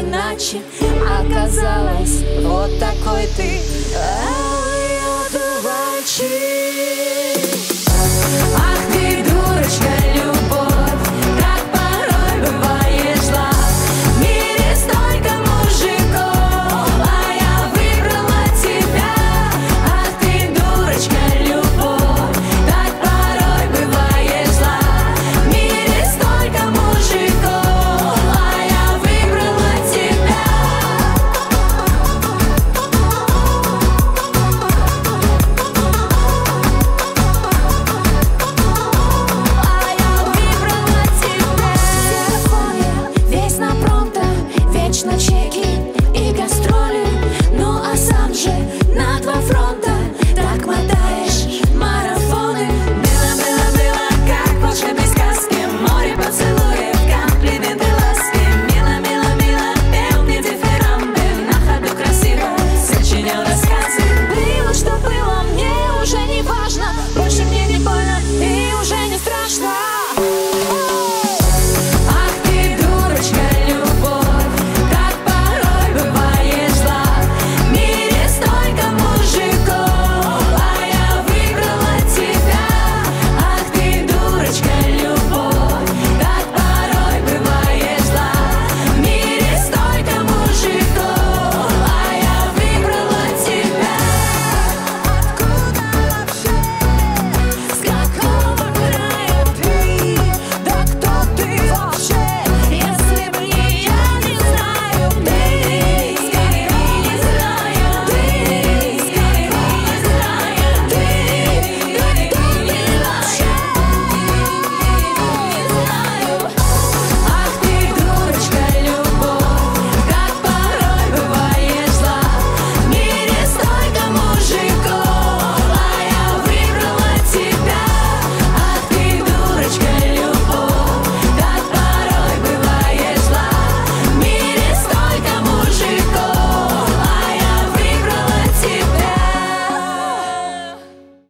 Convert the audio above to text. иначе оказалась. Вот такой ты.